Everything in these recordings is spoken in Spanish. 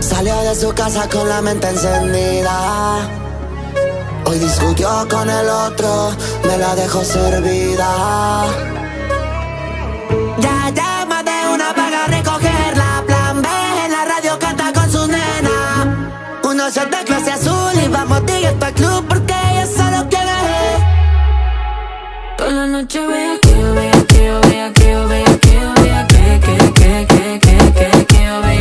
Salió de su casa con la mente encendida. Hoy discutió con el otro, me la dejó servida. Ya llama de una para recogerla. Plan B en la radio canta con su nena. Uno se de clase azul y vamos directo al club porque ella solo quiere. Toda la noche veo que yo veo que yo veo que yo veo que yo veo que yo veo que yo veo.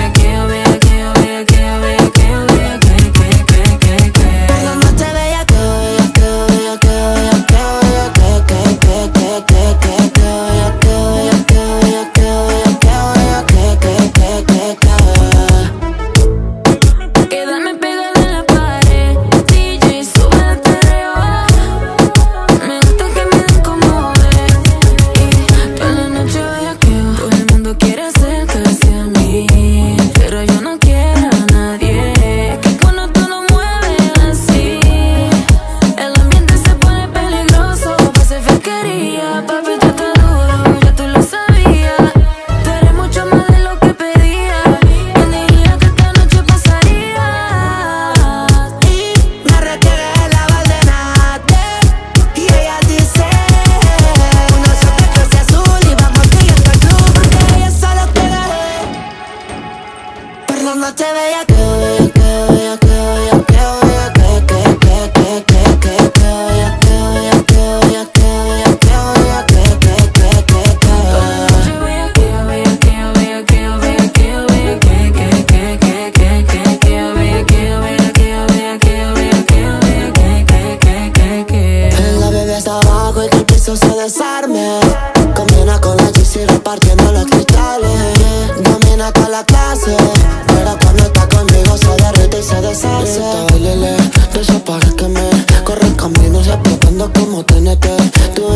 Corre caminos explotando como TNT. Tú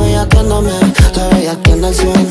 bellaqueándome, la bellaqueando al 100.